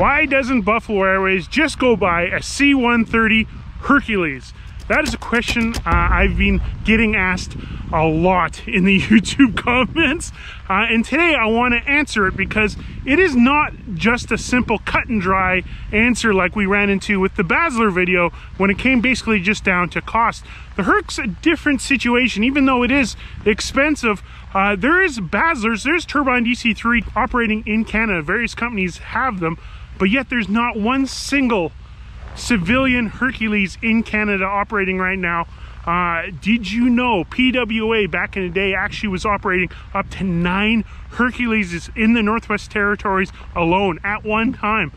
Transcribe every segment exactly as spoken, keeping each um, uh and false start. Why doesn't Buffalo Airways just go by a C one thirty Hercules? That is a question uh, I've been getting asked a lot in the YouTube comments. Uh, and today I want to answer it because it is not just a simple cut and dry answer like we ran into with the Basler video when it came basically just down to cost. The Herc's a different situation, even though it is expensive. Uh, there is Baslers, there's Turbine D C three operating in Canada. Various companies have them, but yet there's not one single civilian Hercules in Canada operating right now. Uh, did you know P W A back in the day actually was operating up to nine Herculeses in the Northwest Territories alone at one time?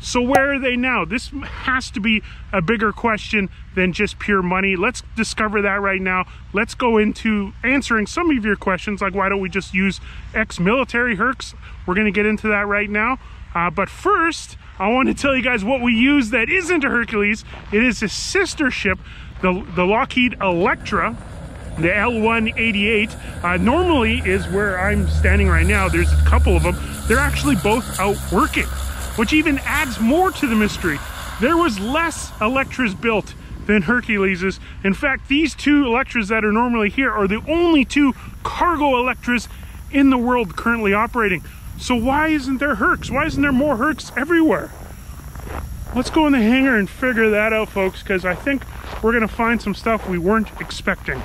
So where are they now? This has to be a bigger question than just pure money. Let's discover that right now. Let's go into answering some of your questions, like why don't we just use ex-military Hercs? We're going to get into that right now. Uh, but first, I want to tell you guys what we use that isn't a Hercules. It is a sister ship, the, the Lockheed Electra, the L one eighty-eight. Uh, normally is where I'm standing right now. There's a couple of them. They're actually both out working, which even adds more to the mystery. There was less Electras built than Herculeses. In fact, these two Electras that are normally here are the only two cargo Electras in the world currently operating. So why isn't there Hercs? Why isn't there more Hercs everywhere? Let's go in the hangar and figure that out, folks, because I think we're going to find some stuff we weren't expecting.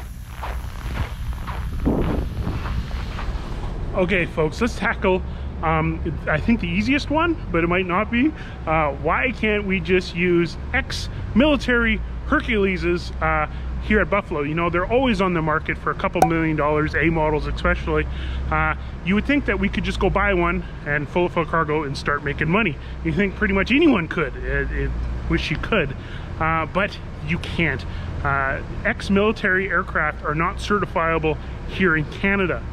Okay, folks, let's tackle, um, I think the easiest one, but it might not be. Uh, why can't we just use ex-military Herculeses uh, here at Buffalo? You know, they're always on the market for a couple million dollars, A models especially. Uh, you would think that we could just go buy one and full of full cargo and start making money. You think pretty much anyone could. It, it, wish you could, uh, but you can't. Uh, ex-military aircraft are not certifiable here in Canada.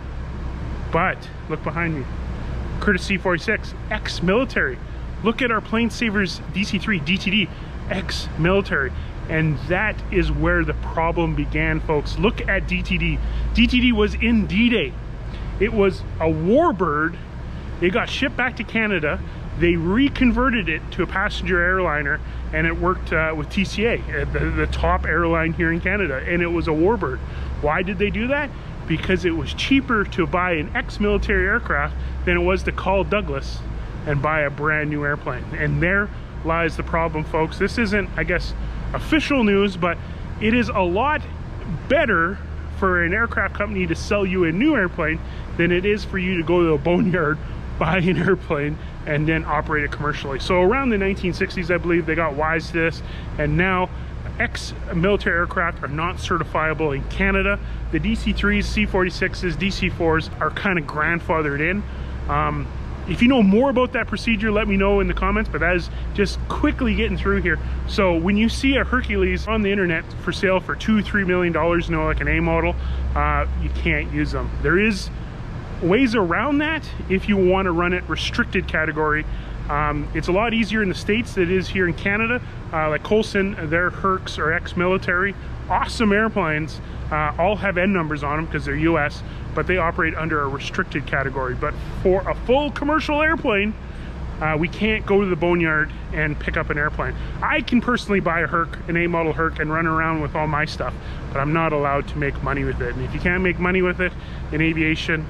But look behind me, Curtiss C forty-six, ex-military. Look at our Plane Savers D C three, D T D, ex-military. And that is where the problem began, folks. Look at D T D. D T D was in D-Day. It was a warbird. It got shipped back to Canada. They reconverted it to a passenger airliner, and it worked uh, with T C A, the, the top airline here in Canada, and it was a warbird. Why did they do that? Because it was cheaper to buy an ex-military aircraft than it was to call Douglas and buy a brand new airplane. And there lies the problem, folks. This isn't, I guess, official news, but it is a lot better for an aircraft company to sell you a new airplane than it is for you to go to a boneyard, buy an airplane, and then operate it commercially. So around the nineteen sixties, I believe, they got wise to this, and now ex-military aircraft are not certifiable in Canada. The D C threes, C forty-sixes, D C fours are kind of grandfathered in. Um, If you know more about that procedure, let me know in the comments, but that is just quickly getting through here. So when you see a Hercules on the internet for sale for two, three million dollars, you know, like an A model, uh, you can't use them. There is ways around that if you want to run it restricted category. Um, it's a lot easier in the States than it is here in Canada. Uh, like Coulson, their Hercs are ex-military. Awesome airplanes, uh, all have N numbers on them because they're U S, but they operate under a restricted category. But for a full commercial airplane, uh, we can't go to the boneyard and pick up an airplane. I can personally buy a Herc, an A model Herc, and run around with all my stuff, but I'm not allowed to make money with it. And if you can't make money with it in aviation,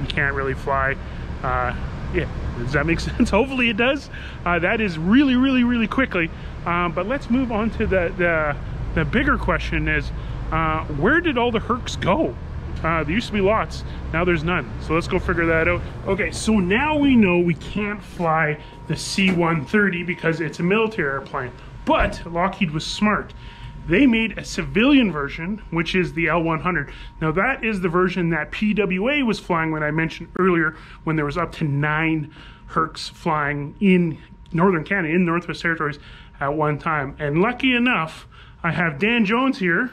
you can't really fly. Uh, yeah, does that make sense? Hopefully it does. Uh, that is really, really, really quickly. Um, but let's move on to the, the The bigger question is, uh, where did all the Hercs go? Uh, there used to be lots, now there's none. So let's go figure that out. Okay, so now we know we can't fly the C one thirty because it's a military airplane. But Lockheed was smart. They made a civilian version, which is the L one hundred. Now that is the version that P W A was flying when I mentioned earlier, when there was up to nine Hercs flying in Northern Canada, in Northwest Territories at one time. And lucky enough, I have Dan Jones here.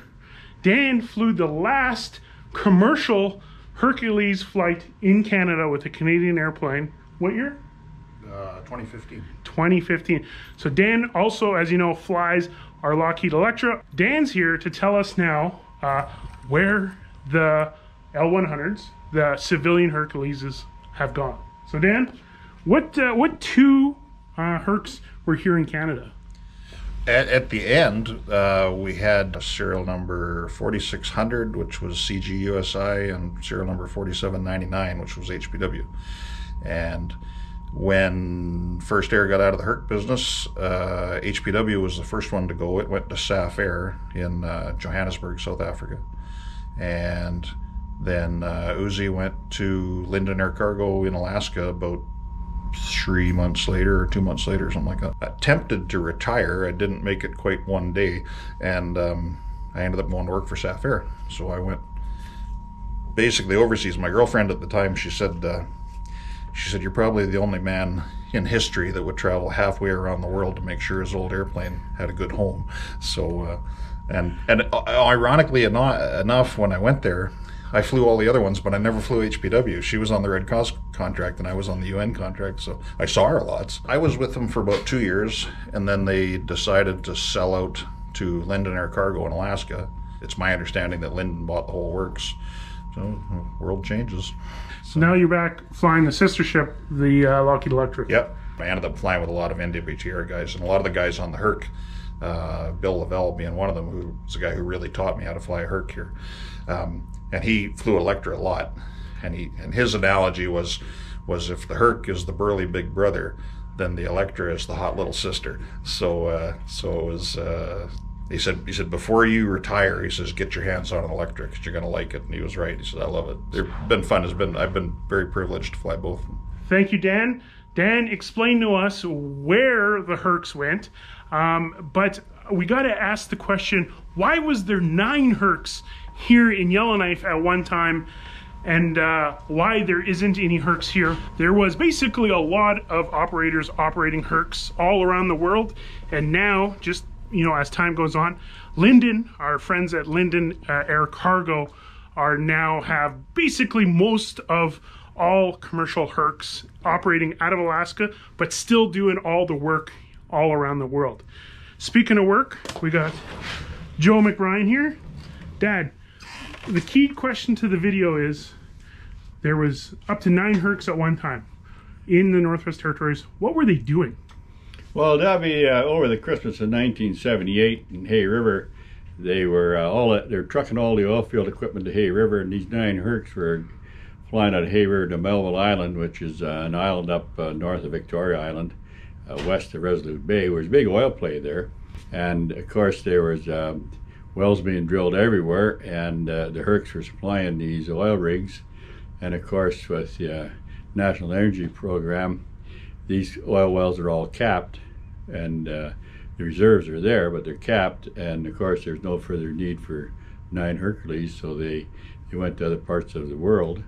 Dan flew the last commercial Hercules flight in Canada with a Canadian airplane. What year? Uh, twenty fifteen. twenty fifteen. So Dan also, as you know, flies our Lockheed Electra. Dan's here to tell us now uh, where the L one hundreds, the civilian Herculeses, have gone. So Dan, what, uh, what two uh, Hercs were here in Canada. At, at the end, uh, we had a serial number forty-six hundred, which was C G U S I, and serial number forty-seven ninety-nine, which was H P W. And when First Air got out of the Herc business, uh, H P W was the first one to go. It went to S A F Air in uh, Johannesburg, South Africa. And then uh, U S I went to Linden Air Cargo in Alaska about three months later or two months later or something like that. I attempted to retire. I didn't make it quite one day, and um, I ended up going to work for Safair. So I went basically overseas. My girlfriend at the time, she said, uh, she said, "You're probably the only man in history that would travel halfway around the world to make sure his old airplane had a good home." So, uh, and and ironically enough, when I went there, I flew all the other ones, but I never flew H P W. She was on the Red Cross contract, and I was on the U N contract, so I saw her lots. I was with them for about two years, and then they decided to sell out to Linden Air Cargo in Alaska. It's my understanding that Linden bought the whole works, so the world changes. So now you're back flying the sister ship, the uh, Lockheed Electra. Yep. I ended up flying with a lot of N W T R guys, and a lot of the guys on the Herc, uh, Bill Lavelle being one of them, who was the guy who really taught me how to fly a Herc here. Um, and he flew Electra a lot, and he and his analogy was was if the Herc is the burly big brother, then the Electra is the hot little sister. So uh, so it was. Uh, he said he said before you retire, he says, get your hands on an Electra because you're gonna like it. And he was right. He said, I love it. They've been fun. It's been I've been very privileged to fly both of them. Thank you, Dan. Dan explained to us where the Hercs went, um, but we got to ask the question: why was there nine Hercs here in Yellowknife at one time, and uh, why there isn't any Hercs here? There was basically a lot of operators operating Hercs all around the world, and now, just you know, as time goes on, Linden, our friends at Linden uh, Air Cargo, are now have basically most of all commercial Hercs operating out of Alaska, but still doing all the work all around the world. Speaking of work, we got Joe McBryan here. Dad, the key question to the video is, there was up to nine Hercs at one time in the Northwest Territories. What were they doing? Well, that'd be uh, over the Christmas of nineteen seventy-eight in Hay River. They were uh, all at, they're trucking all the oil field equipment to Hay River, and these nine Hercs were flying out of Hay River to Melville Island, which is uh, an island up uh, north of Victoria Island, uh, west of Resolute Bay. There was a big oil play there, and of course there was um, wells being drilled everywhere, and uh, the Hercs were supplying these oil rigs. And of course, with the uh, National Energy Program, these oil wells are all capped, and uh, the reserves are there, but they're capped. And of course, there's no further need for nine Hercules, so they, they went to other parts of the world.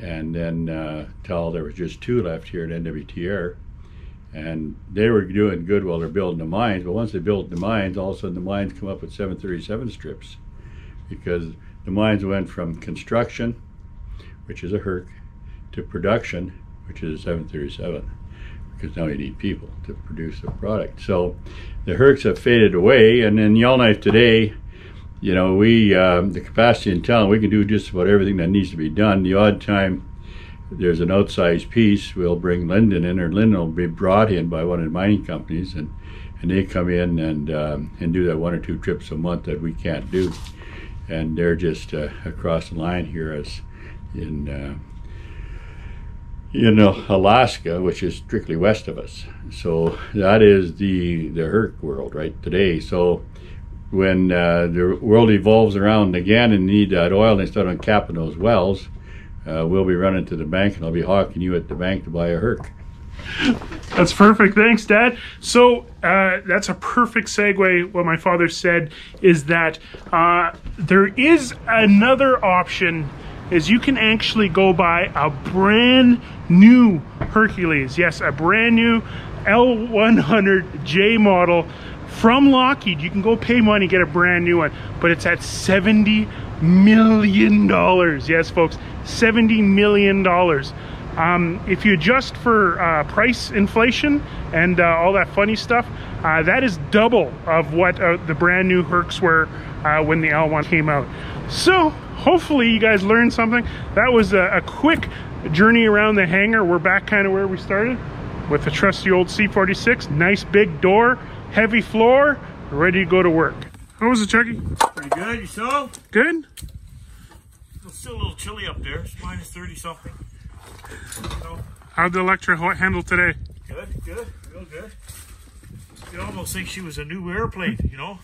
And then uh, till there was just two left here at N W T R. And they were doing good while they're building the mines, but once they built the mines, all of a sudden the mines come up with seven thirty-seven strips, because the mines went from construction, which is a Herc, to production, which is a seven thirty-seven, because now you need people to produce the product. So the Hercs have faded away, and in Yellowknife today, you know, we, um, the capacity in town, we can do just about everything that needs to be done. The odd time there's an outsized piece, we'll bring Linden in, or Linden will be brought in by one of the mining companies, and, and they come in and um, and do that one or two trips a month that we can't do. And they're just uh, across the line here as in, uh, you know, Alaska, which is strictly west of us. So that is the, the Herc world right today. So when uh, the world evolves around again and need that oil, they start on capping those wells, Uh, we'll be running to the bank, and I'll be hawking you at the bank to buy a Herc. That's perfect. Thanks, Dad. So uh, that's a perfect segue. What my father said is that uh, there is another option, is you can actually go buy a brand new Hercules. Yes, a brand new L one hundred J model from Lockheed. You can go pay money, get a brand new one, but it's at seventy million dollars. Yes, folks, seventy million dollars. Um, if you adjust for uh, price inflation and uh, all that funny stuff, uh, that is double of what uh, the brand new Hercs were uh, when the L one came out. So hopefully you guys learned something. That was a, a quick journey around the hangar. We're back kind of where we started. with the trusty old C forty-six, nice big door, heavy floor, ready to go to work. How was it, Chucky? Pretty good, yourself? Good? It's still a little chilly up there, it's minus thirty something. So, how'd the Electra handle today? Good, good, real good. You almost think she was a new airplane, you know?